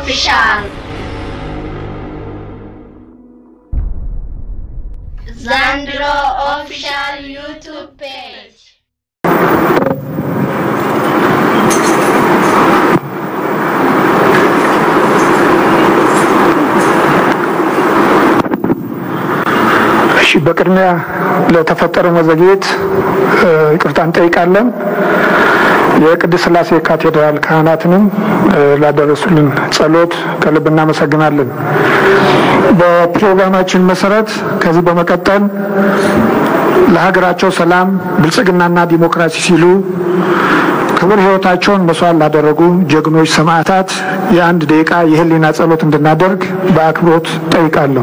official. Zendro official YouTube page. شی بکر نیا لطفتر مزگیت کردن تیکالم یک دسلاسی کاتی رال کاناتنم لاد رسولن صلوت کل بنام سگنالن با پروگراماتیل مسرت کسی با مکاتن لحقراتو سلام بلسگنانا دیموکراسی سیلو خبر هوتاچون مسوال لادرگو جگنوی سماعتات یاند دیکا یهلی نصلوت اندنادرگ با اکبروت تیکالو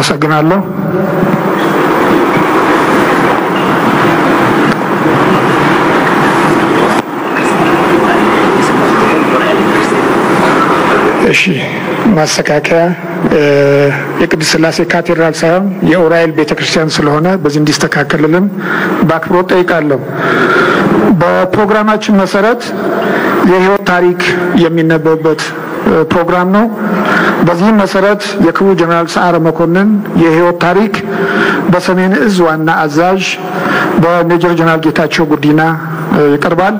مسجنالله إيشي مسكاكيا يكدي سلاسي كاتير رأسهم يأورايل بيت كريستيان سلهونا بزندي استكاكللهم باكبروت أيكالهم ببرنامج مسارات يهو تاريخ يمينه ببت برنامجه بزين مسارات يكون جنرال سعر مكونن يهو تاريخ بسمين إزوانا أزاج بميجر جنرال جيتاتشو قدينا يكربال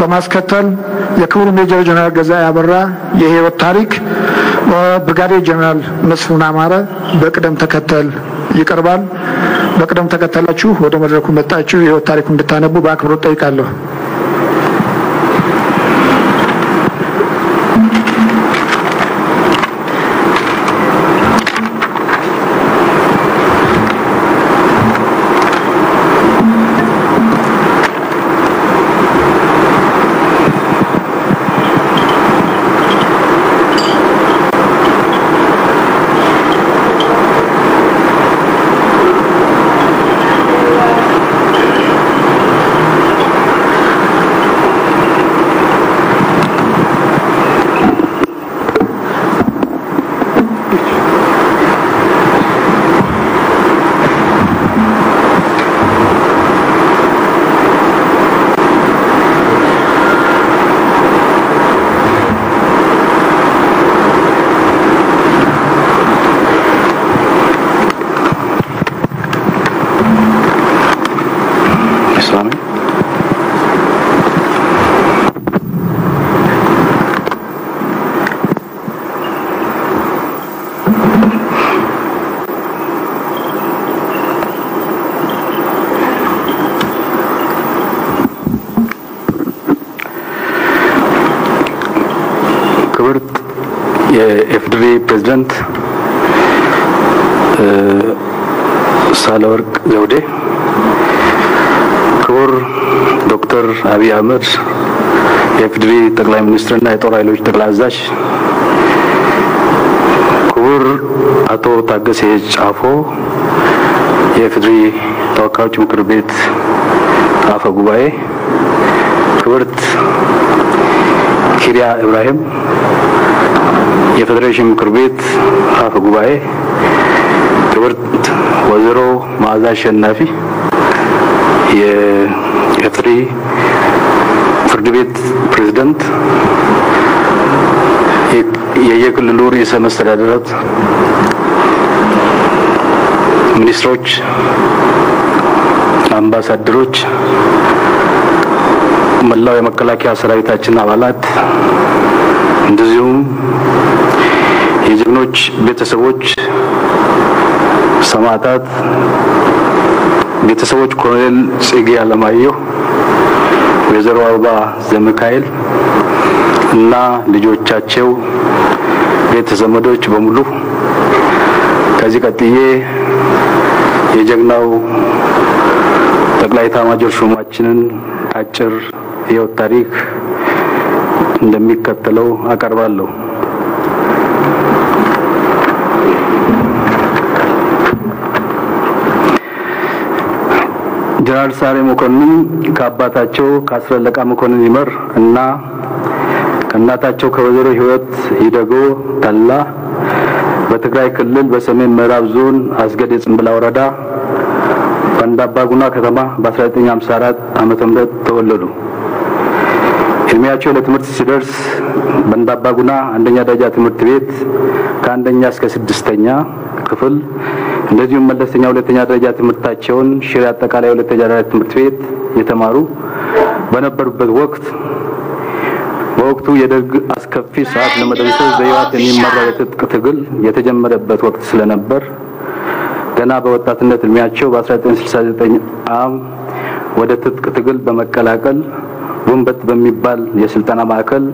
بماسكتل يكون ميجر جنرال غزاء برا يهو تاريخ وبرغادير جنرال مسفون عمارة بقدم تكتل يكربال بقدم تكتلاتشو ودمدركم بتاتشو يهو تاريخ بتانبو باكبرو تايكالو ፕሬዝዳንት ሳለወርቅ ዘውዴ ክቡር ዶክተር አብይ አህመድ የኢፌዴሪ ጠቅላይ ሚኒስትርና የጦር ኃይሎች ጠቅላይ አዛዥ ክቡር አቶ ታገሰ ጫፎ የኢፌዴሪ ተወካዮች ምክር ቤት አፈ ጉባኤ ክብርት ኪሪያ ኢብራሂም የፌዴሬሽን ምክር ቤት አፈ ጉባኤ ክብርት ወይዘሮ መዓዛ አሸናፊ የኢፌዴሪ ፍርድ ቤት ፕሬዝዳንት የየክልሉ ርዕሰ መስተዳድራት ሚኒስትሮች አምባሳደሮች መላው የመከላከያ ሰራዊታችን አባላት እንደዚሁም የጀግኖች ቤተሰቦች ሰማዕታት ቤተሰቦች ኮሎኔል ጽጌ አለማየሁ ወይዘሮ አበባ ዘመካኤል እና ልጆቻቸው ቤተዘመዶች በሙሉ ከዚህ ቀጥዬ የጀግናው ጠቅላይ ኤታማዦር ሹማችንን አጭር የህይወት ታሪክ እንደሚከተለው አቀርባለሁ جنرال ساري مكوني كاباتاتشو كاسر لكا مكوني مر انا كناتاتشو كوزيرو هيوت هيدغو تلا بتقراي كلل بسمين مراب زون اسجد اسمبلا وردا بندابا غنا كتما بسرعتين عم سارات عمتمرت تولدو የሚያቸው ለትምህርት ሲደርስ በንዳባጉና አንደኛ ደረጃ ትምህርት ቤት ከአንደኛ እስከ ስድስተኛ ክፍል እንደዚሁም መለስተኛ ሁለተኛ ደረጃ ትምህርታቸውን ሽሬ አጠቃላይ ሁለተኛ ደረጃ ትምህርት ቤት የተማሩ በነበሩበት ወቅት ወቅቱ የደግ አስከፊ ሰዓት ለመደረሰው ዘይዋት የሚመረው ትግል የተጀመረበት ወቅት ስለነበር ገና በወጣትነት የሚያቸው በ1969 ዓ.ም ወደ ትግል በመቀላቀል ወንበት በሚባል የስልጣና ማዕከል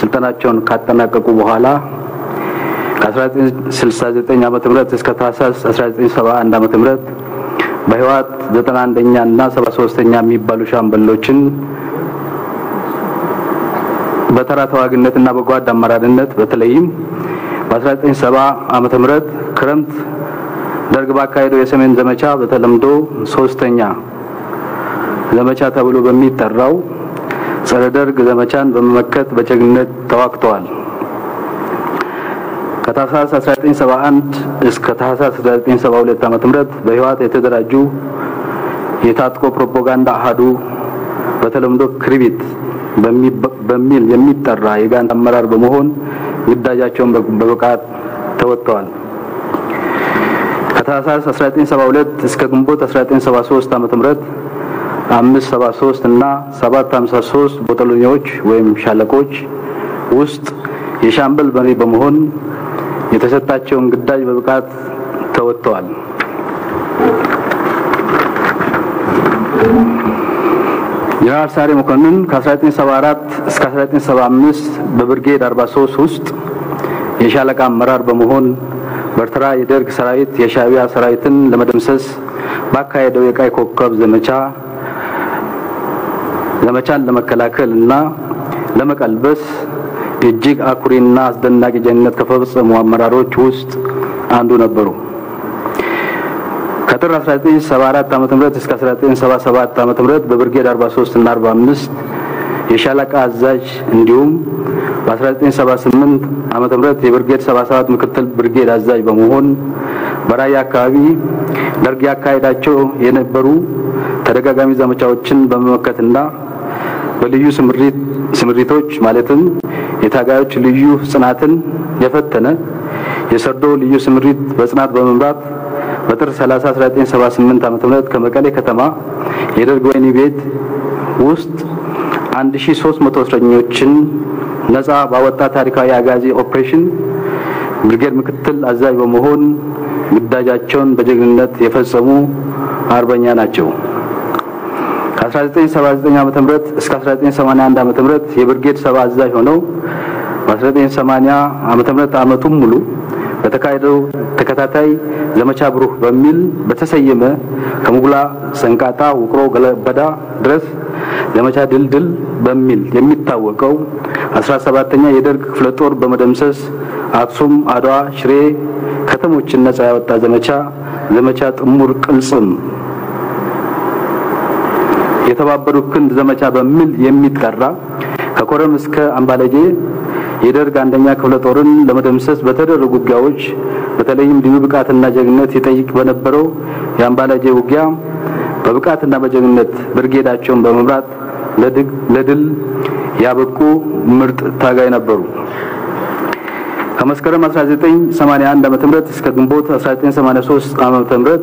ስልጣናቸውን ካጠናቀቁ በኋላ 1969 ዓመተ ምህረት እስከ ታህሳስ 1971 ዓመተ ምህረት በህዋት 91ኛ እና 73ኛ የሚባሉ ሻምበሎችን በተራ ተዋጊነትና በጓድ አመራርነት በተለይም በ1970 ዓመተ ምህረት ክረምት ደርግ ባካሄደው የሰሜን ዘመቻ በተለምዶ 3ኛ ዘመቻ ተብሎ በሚጠራው ሰረደርግ ዘመቻን በመመከት በጀግነት ተዋክቷል። ከታህሳስ 1971 እስከ ታህሳስ 1972 ዓመተ ምህረት በህዋት የተደራጁ የታጥቆ ፕሮፓጋንዳ አሃዱ በተለምዶ ክሪቢት በሚል የሚጠራ የጋንዳ አመራር በመሆን ግዳጃቸውን በብቃት ተወጥተዋል። ከታህሳስ 1972 እስከ ግንቦት 1973 ዓመተ ምህረት 573 እና 753 ቦታሎኞች ወይም ሻለቆች ውስጥ የሻምበል መሪ በመሆን የተሰጣቸውን ግዳጅ በብቃት ተወጥተዋል። ጀነራል ሳሪ መኮንን ከ1974 እስከ 1975 በብርጌድ 43 ውስጥ የሻለቃ አመራር በመሆን በርትራ የደርግ ሰራዊት የሻቢያ ሰራዊትን ለመደምሰስ ባካሄደው የቀይ ኮከብ ዘመቻን ለመከላከልና ለመቀልበስ እጅግ አኩሪና አስደናቂ ጀግንነት ከፈጸሙ አመራሮች ውስጥ አንዱ ነበሩ። ከጥር 1974 ዓመተ ምህረት እስከ 1977 ዓመተ ምህረት በብርጌድ 43 እና 45 የሻለቃ አዛዥ እንዲሁም በ1978 ዓመተ ምህረት የብርጌድ 77 ምክትል ብርጌድ አዛዥ በመሆን በራያ አካባቢ ደርግ ያካሄዳቸው የነበሩ ተደጋጋሚ ዘመቻዎችን በመመከትና በልዩ ስምሪቶች ማለትም የታጋዮች ልዩ ጽናትን የፈተነ የሰርዶ ልዩ ስምሪት በጽናት በመምራት በጥር 30 1978 ዓመተ ምህረት ከመቀሌ ከተማ የደርግ ወህኒ ቤት ውስጥ 1300 እስረኞችን ነፃ ባወጣ ታሪካዊ አጋዚ ኦፕሬሽን ብርጌድ ምክትል አዛዥ በመሆን ግዳጃቸውን በጀግንነት የፈጸሙ አርበኛ ናቸው። 1979 ዓመተ ምህረት እስከ 1981 ዓመተ ምህረት የብርጌድ 7 አዛዥ ሆነው በ1980 ዓመተ ምህረት አመቱን ሙሉ በተካሄደው ተከታታይ ዘመቻ ብሩህ በሚል በተሰየመ ከሙጉላ ሰንቃጣ ወቅሮ ገለበዳ ድረስ ዘመቻ ድልድል በሚል የሚታወቀው 17ኛ የደርግ ክፍለ ጦር በመደምሰስ አክሱም፣ አድዋ፣ ሽሬ ከተሞችን ነፃ ያወጣ ዘመቻ ጥሙር ቅልጽም የተባበሩት ክንድ ዘመቻ በሚል የሚጠራ ከኮረም እስከ አምባለጄ የደርግ አንደኛ ክፍለ ጦርን ለመደምሰስ በተደረጉ ውጊያዎች በተለይም ልዩ ብቃትና ጀግንነት ይጠይቅ በነበረው ያምባለጄ ውጊያ በብቃትና በጀግንነት ብርጌዳቸውን በመምራት ለድል ያበቁ ምርጥ ታጋይ ነበሩ። ከመስከረም 1981 ዓመተ ምህረት እስከ ግንቦት 1983 ዓመተ ምህረት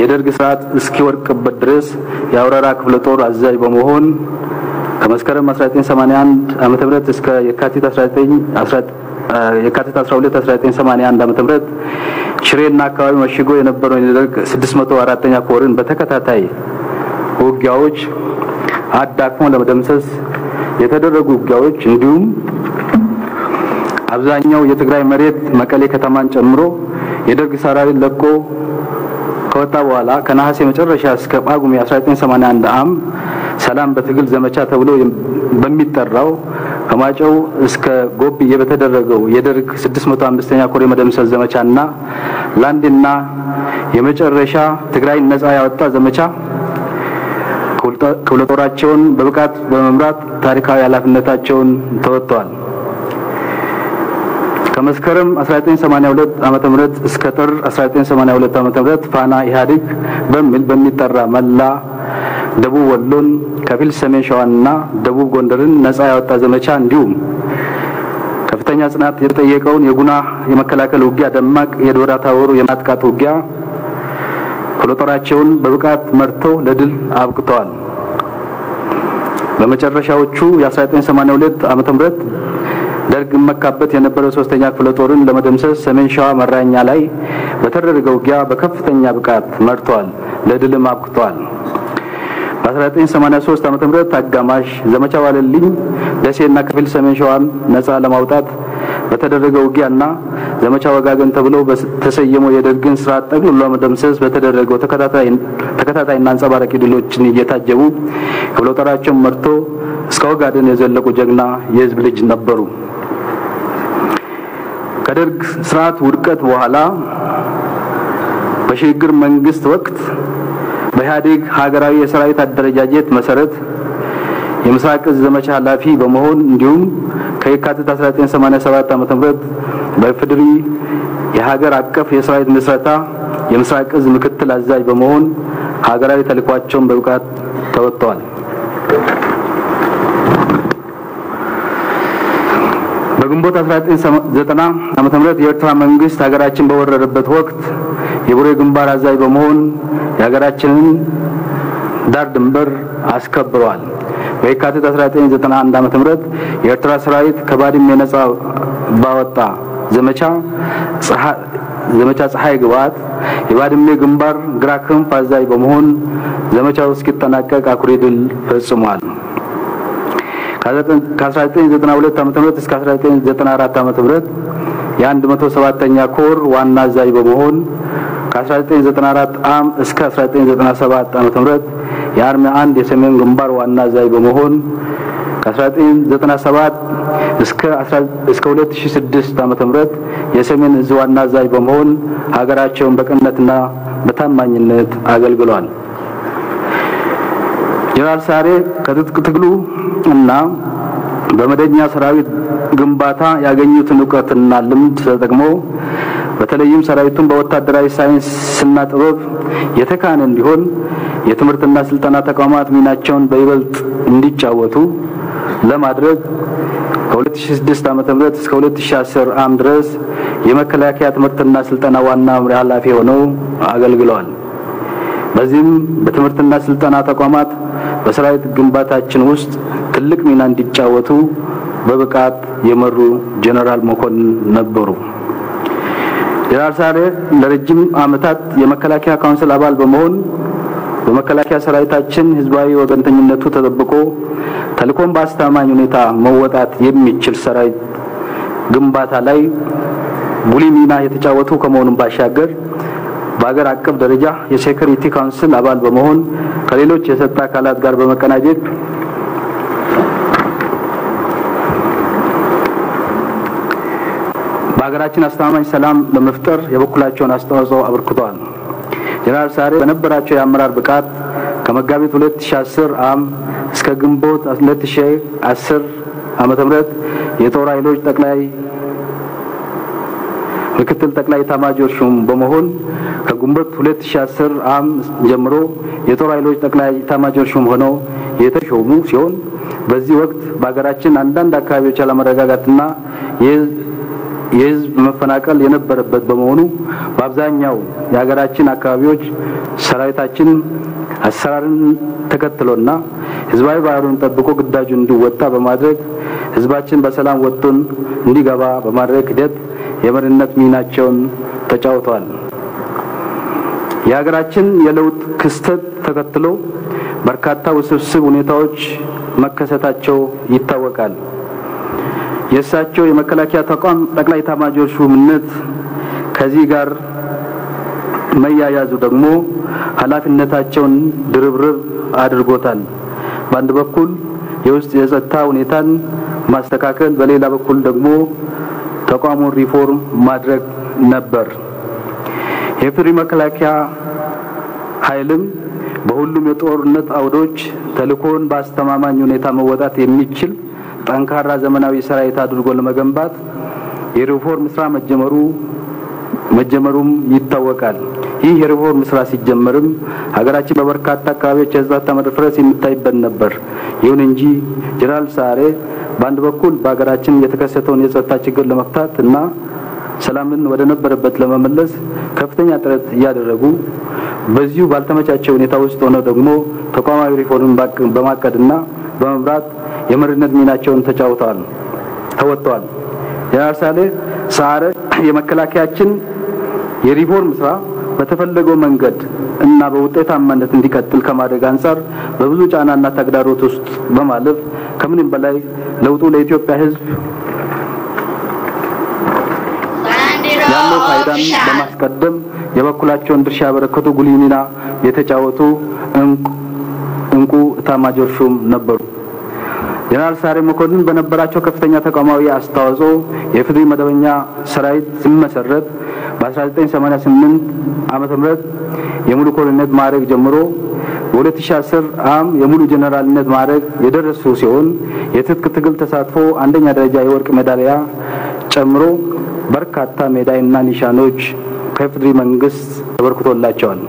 የደርግ ስርዓት እስኪወድቅበት ድረስ ያውራራ ክፍለ ጦር አዛዥ በመሆን ከመስከረም 1981 ዓመተ ምህረት እስከ የካቲት 12 1981 ዓመተ ምህረት ሽሬና አካባቢ መሽጎ የነበረው የደርግ 604ኛ ኮርን በተከታታይ ውጊያዎች አዳክሞ ለመደምሰስ የተደረጉ ውጊያዎች እንዲሁም አብዛኛው የትግራይ መሬት መቀሌ ከተማን ጨምሮ የደርግ ሰራዊት ለቆ ከወጣ በኋላ ከነሐሴ መጨረሻ እስከ ጳጉሜ 1981 ዓ.ም ሰላም በትግል ዘመቻ ተብሎ በሚጠራው ከማጨው እስከ ጎብዬ በተደረገው የደርግ 605ኛ ኮር መደምሰስ ዘመቻና ላንድና የመጨረሻ ትግራይ ነፃ ያወጣ ዘመቻ ኩለቶራቸውን በብቃት በመምራት ታሪካዊ ኃላፊነታቸውን ተወጥቷል። ከመስከረም 1982 ዓመተ ምህረት እስከ ጥር 1982 ዓመተ ምህረት ፋና ኢህአዴግ በሚል በሚጠራ መላ ደቡብ ወሎን ከፊል ሰሜን ሸዋና ደቡብ ጎንደርን ነፃ ያወጣ ዘመቻ እንዲሁም ከፍተኛ ጽናት የተጠየቀውን የጉና የመከላከል ውጊያ ደማቅ የዶራ ታወሩ የማጥቃት ውጊያ ኩለቶራቸውን በብቃት መርቶ ለድል አብቅቷል። በመጨረሻዎቹ የ1982 ዓመተ ምህረት ደርግ መካበት የነበረው ሶስተኛ ክፍለ ጦርን ለመደምሰስ ሰሜን ሻዋ መራኛ ላይ በተደረገው ውጊያ በከፍተኛ ብቃት መርቷል ለድልም አብቅቷል። በ1983 ዓመተ ምህረት አጋማሽ ዘመቻ ዋለልኝ ደሴና ክፍል ሰሜን ሻዋን ነፃ ለማውጣት በተደረገው ውጊያና ዘመቻ ወጋገን ተብሎ በተሰየመው የደርግን ስርዓት ጠቅልሎ ለመደምሰስ በተደረገው ተከታታይና አንጸባራቂ ድሎችን እየታጀቡ ክፍለ ጦራቸውን መርቶ እስከ ወጋገን የዘለቁ ጀግና የህዝብ ልጅ ነበሩ። ከደርግ ስርዓት ውድቀት በኋላ በሽግግር መንግስት ወቅት በኢህአዴግ ሀገራዊ የሰራዊት አደረጃጀት መሰረት የምስራቅ ዘመቻ ኃላፊ በመሆን እንዲሁም ከየካቲት 1987 ዓመተ ምህረት በፌደሪ የሀገር አቀፍ የሰራዊት መስራታ የምስራቅ ምክትል አዛዥ በመሆን ሀገራዊ ተልዕኳቸውን በብቃት ተወጥቷል። በግንቦት 1990 ዓመተ ምህረት የኤርትራ መንግስት ሀገራችን በወረረበት ወቅት የቡሬ ግንባር አዛዥ በመሆን የሀገራችንን ዳር ድንበር አስከብሯል። በየካቲት 1991 ዓመተ ምህረት የኤርትራ ሰራዊት ከባድመ ነፃ ባወጣ ዘመቻ ፀሐይ ግባት የባድመ ግንባር ግራ ክንፍ አዛዥ በመሆን ዘመቻው እስኪጠናቀቅ አኩሪ ድል ፈጽሟል። ከ1992 ዓመተ ምህረት እስከ 1994 ዓመተ ምህረት የ107ኛ ኮር ዋና አዛዥ በመሆን ከ1994 እስከ 1997 ዓመተ ምህረት የአርሚ 1 የሰሜን ግንባር ዋና አዛዥ በመሆን ከ1997 እስከ 2006 ዓመተ ምህረት የሰሜን እዝ ዋና አዛዥ በመሆን ሀገራቸውን በቅንነትና በታማኝነት አገልግሏል። ጀነራል ሳሬ ከትጥቅ ትግሉ እና በመደኛ ሰራዊት ግንባታ ያገኙትን ዕውቀትና ልምድ ተጠቅሞ በተለይም ሰራዊቱን በወታደራዊ ሳይንስና ጥበብ የተካነ እንዲሆን የትምህርትና ስልጠና ተቋማት ሚናቸውን በይበልጥ እንዲጫወቱ ለማድረግ ከ2006 ዓመተ ምህረት እስከ 2010 ዓ.ም ድረስ የመከላከያ ትምህርትና ስልጠና ዋና መምሪያ ኃላፊ ሆነው አገልግለዋል። በዚህም በትምህርትና ስልጠና ተቋማት በሰራዊት ግንባታችን ውስጥ ትልቅ ሚና እንዲጫወቱ በብቃት የመሩ ጀነራል መኮንን ነበሩ። ጀነራል ሳሬ ለረጅም ዓመታት የመከላከያ ካውንስል አባል በመሆን በመከላከያ ሰራዊታችን ህዝባዊ ወገንተኝነቱ ተጠብቆ ተልዕኮን በአስተማማኝ ሁኔታ መወጣት የሚችል ሰራዊት ግንባታ ላይ ጉልህ ሚና የተጫወቱ ከመሆኑም ባሻገር በአገር አቀፍ ደረጃ የሴኩሪቲ ካውንስል አባል በመሆን ከሌሎች የጸጥታ አካላት ጋር በመቀናጀት በአገራችን አስተማማኝ ሰላም ለመፍጠር የበኩላቸውን አስተዋጽኦ አበርክተዋል። ጀነራል ሳሬ በነበራቸው የአመራር ብቃት ከመጋቢት 2010 እስከ ግንቦት 2010 ዓመተ ምህረት የጦር ኃይሎች ጠቅላይ ምክትል ጠቅላይ ኤታማዦር ሹም በመሆን ከግንቦት 2010 ጀምሮ የጦር ኃይሎች ጠቅላይ ኤታማዦር ሹም ሆነው የተሾሙ ሲሆን በዚህ ወቅት በአገራችን አንዳንድ አካባቢዎች አለመረጋጋትና የህዝብ መፈናቀል የነበረበት በመሆኑ በአብዛኛው የሀገራችን አካባቢዎች ሰራዊታችን አሰራርን ተከትሎና ህዝባዊ ባህሪውን ተጠብቆ ግዳጁን እንዲወጣ በማድረግ ህዝባችን በሰላም ወጥቶን እንዲገባ በማድረግ ሂደት የመሪነት ሚናቸውን ተጫውተዋል። የሀገራችን የለውጥ ክስተት ተከትሎ በርካታ ውስብስብ ሁኔታዎች መከሰታቸው ይታወቃል። የሳቸው የመከላከያ ተቋም ጠቅላይ ኤታማዦር ሹምነት ከዚህ ጋር መያያዙ ደግሞ ኃላፊነታቸውን ድርብርብ አድርጎታል። በአንድ በኩል የውስጥ የጸጥታ ሁኔታን ማስተካከል፣ በሌላ በኩል ደግሞ ተቋሙን ሪፎርም ማድረግ ነበር። የፍሪ መከላከያ ኃይልም በሁሉም የጦርነት አውዶች ተልኮን ባስተማማኝ ሁኔታ መወጣት የሚችል ጠንካራ ዘመናዊ ሰራዊት አድርጎ ለመገንባት የሪፎርም ስራ መጀመሩም ይታወቃል። ይህ የሪፎርም ስራ ሲጀመርም ሀገራችን በበርካታ አካባቢዎች የጸጥታ መደፍረስ የሚታይበት ነበር። ይሁን እንጂ ጀነራል ሳሬ በአንድ በኩል በሀገራችን የተከሰተውን የጸጥታ ችግር ለመፍታትና ሰላምን ወደነበረበት ለመመለስ ከፍተኛ ጥረት ያደረጉ በዚሁ ባልተመቻቸው ሁኔታ ውስጥ ሆነው ደግሞ ተቋማዊ ሪፎርም በማቀድና በመምራት የመሪነት ሚናቸውን ተወጥተዋል። ጀነራል ሳሬ የመከላከያችን የሪፎርም ስራ በተፈለገው መንገድ እና በውጤታማነት እንዲቀጥል ከማድረግ አንፃር በብዙ ጫናና ተግዳሮት ውስጥ በማለፍ ከምንም በላይ ለውጡ ለኢትዮጵያ ሕዝብ ያለው ፋይዳን በማስቀደም የበኩላቸውን ድርሻ ያበረከቱ ጉልህ ሚና የተጫወቱ እንቁ ታማጆር ሹም ነበሩ። ጀነራል ሳሬ መኮንን በነበራቸው ከፍተኛ ተቋማዊ አስተዋጽኦ የፍትህ መደበኛ ሰራዊት ሲመሰረት በ1988 ዓመተ ምህረት የሙሉ ኮሎኔልነት ማዕረግ ጀምሮ በ2010 ዓ.ም የሙሉ ጀነራልነት ማዕረግ የደረሱ ሲሆን የትጥቅ ትግል ተሳትፎ አንደኛ ደረጃ የወርቅ ሜዳሊያ ጨምሮ በርካታ ሜዳይና ኒሻኖች ከፍድሪ መንግስት ተበርክቶላቸዋል።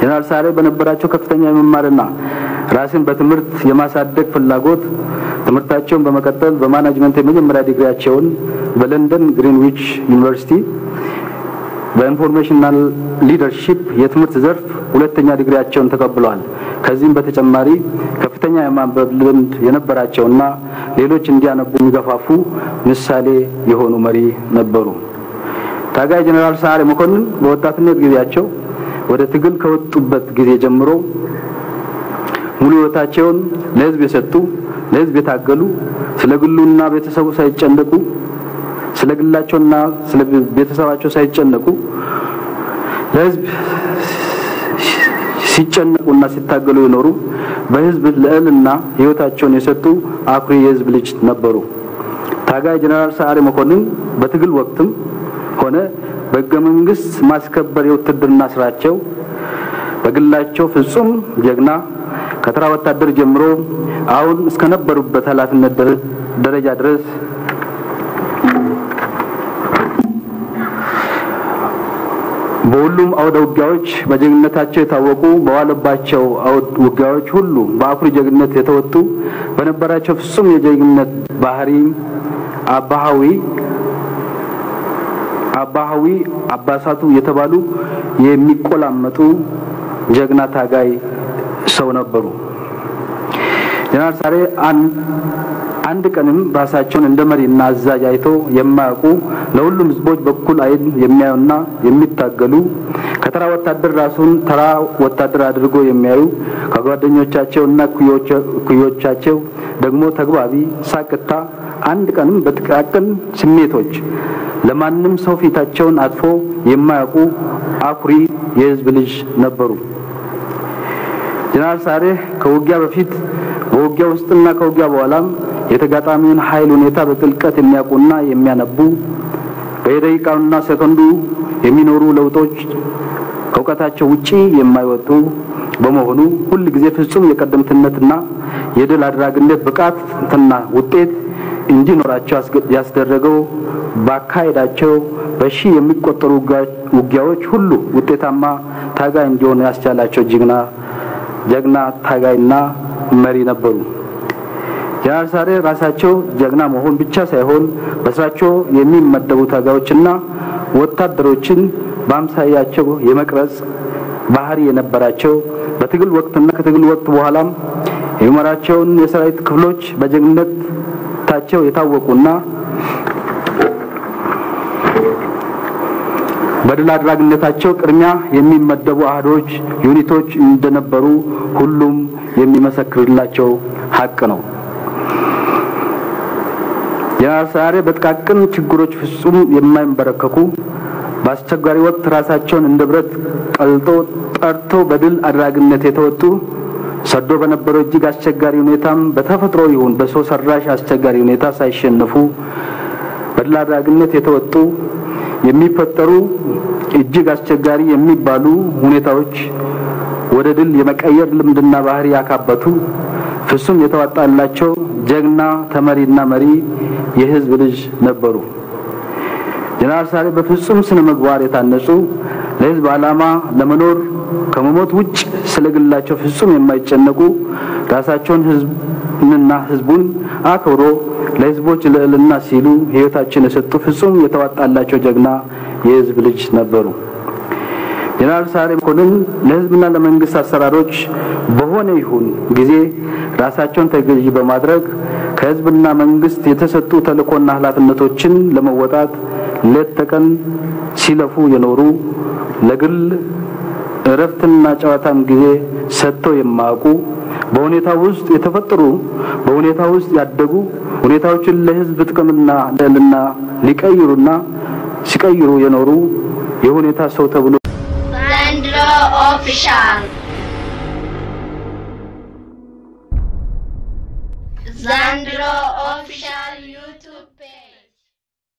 ጀነራል ሳሬ በነበራቸው ከፍተኛ የመማርና ራስን በትምህርት የማሳደግ ፍላጎት ትምህርታቸውን በመቀጠል በማኔጅመንት የመጀመሪያ ዲግሪያቸውን በለንደን ግሪንዊች ዩኒቨርሲቲ በኢንፎርሜሽናል ሊደርሺፕ የትምህርት ዘርፍ ሁለተኛ ዲግሪያቸውን ተቀብለዋል። ከዚህም በተጨማሪ ከፍተኛ የማንበብ ልምድ የነበራቸውና ሌሎች እንዲያነቡ የሚገፋፉ ምሳሌ የሆኑ መሪ ነበሩ። ታጋይ ጀነራል ሳሬ መኮንን በወጣትነት ጊዜያቸው ወደ ትግል ከወጡበት ጊዜ ጀምሮ ሙሉ ህይወታቸውን ለህዝብ የሰጡ ለህዝብ የታገሉ ስለግሉና ቤተሰቡ ሳይጨነቁ ስለግላቸውና ስለቤተሰባቸው ሳይጨነቁ ለህዝብ ሲጨነቁና ሲታገሉ ይኖሩ በህዝብ ለእልና ህይወታቸውን የሰጡ አኩሪ የህዝብ ልጅ ነበሩ። ታጋይ ጀነራል ሳሬ መኮንን በትግል ወቅትም ሆነ በገመንግስት ማስከበር የውትድርና ስራቸው በግላቸው ፍጹም ጀግና ከተራ ወታደር ጀምሮ አሁን እስከነበሩበት ኃላፊነት ደረጃ ድረስ በሁሉም አውደ ውጊያዎች በጀግንነታቸው የታወቁ በዋለባቸው አውደ ውጊያዎች ሁሉ በአኩሪ ጀግንነት የተወጡ በነበራቸው ፍጹም የጀግንነት ባህሪ አባሃዊ አባሳቱ የተባሉ የሚቆላመጡ ጀግና ታጋይ ሰው ነበሩ። ጀነራል ሳሬ አንድ ቀንም ራሳቸውን እንደመሪና አዛዥ አይቶ የማያውቁ ለሁሉም ህዝቦች በኩል አይን የሚያዩና የሚታገሉ ከተራ ወታደር ራሱን ተራ ወታደር አድርጎ የሚያዩ ከጓደኞቻቸውና ኩዮቻቸው ደግሞ ተግባቢ ሳቅታ አንድ ቀንም በጥቃቅን ስሜቶች ለማንም ሰው ፊታቸውን አጥፎ የማያውቁ አኩሪ የህዝብ ልጅ ነበሩ። ጀነራል ሳሬ ከውጊያ በፊት በውጊያ ውስጥና ከውጊያ በኋላም የተጋጣሚውን ኃይል ሁኔታ በጥልቀት የሚያውቁና የሚያነቡ በየደቂቃውና ሰከንዱ የሚኖሩ ለውጦች ከውቀታቸው ውጪ የማይወጡ በመሆኑ ሁሉ ጊዜ ፍጹም የቀደምትነትና የድል አድራጊነት ብቃትና ውጤት እንዲኖራቸው ያስደረገው ባካሄዳቸው በሺ የሚቆጠሩ ውጊያዎች ሁሉ ውጤታማ ታጋይ እንዲሆኑ ያስቻላቸው ጀግና ታጋይና መሪ ነበሩ። ጀነራል ሳሬ ራሳቸው ጀግና መሆን ብቻ ሳይሆን በስራቸው የሚመደቡ ታጋዮችና ወታደሮችን በአምሳያቸው የመቅረጽ ባህሪ የነበራቸው በትግል ወቅትና ከትግል ወቅት በኋላም የመራቸውን የሰራዊት ክፍሎች በጀግንነታቸው የታወቁና በድል አድራጊነታቸው ቅድሚያ የሚመደቡ አህዶች ዩኒቶች እንደነበሩ ሁሉም የሚመሰክርላቸው ሀቅ ነው። ጀነራል ሳሬ በጥቃቅን ችግሮች ፍጹም የማይንበረከኩ በአስቸጋሪ ወቅት ራሳቸውን እንደብረት ጠርቶ በድል አድራጊነት የተወጡ ሰዶ በነበረው እጅግ አስቸጋሪ ሁኔታም በተፈጥሮ ይሁን በሰው ሰራሽ አስቸጋሪ ሁኔታ ሳይሸነፉ በድል አድራጊነት የተወጡ የሚፈጠሩ እጅግ አስቸጋሪ የሚባሉ ሁኔታዎች وددل يمكأير لمدنا بحر يكابتو فسوم يتوطع اللاتشو جغنا تمريدنا مري يهزب لج نبرو جناب ساري بفسوم سنمقوار يتانسو لهزب علاما لمنور كمموت وچ سلق اللاتشو فسوم يما يتشنقو راساتشون هزبننا هزبون آكورو لهزبوش لألنا سيلو هيوتاتشن ستو فسوم يتوطع اللاتشو جغنا يهزب لج نبرو جناب ساري مكونن لهزبنا لمنقص السراروج بهون يهون جزي راساتشون تقجي بمادرق كهزبنا منقص يتسطو تلقون نهلات النتوچن لمووطات لتكن سيلفو ينورو لقل رفتنا چواتان جزي ستو يماقو በሁኔታ ውስጥ የተፈጠሩ በሁኔታ ውስጥ ያደጉ ሁኔታዎችን ለህዝብ ጥቅምና ለልና ሊቀይሩና ሲቀይሩ የኖሩ የሁኔታ ሰው ተብሎ Zendro official Zendro official YouTube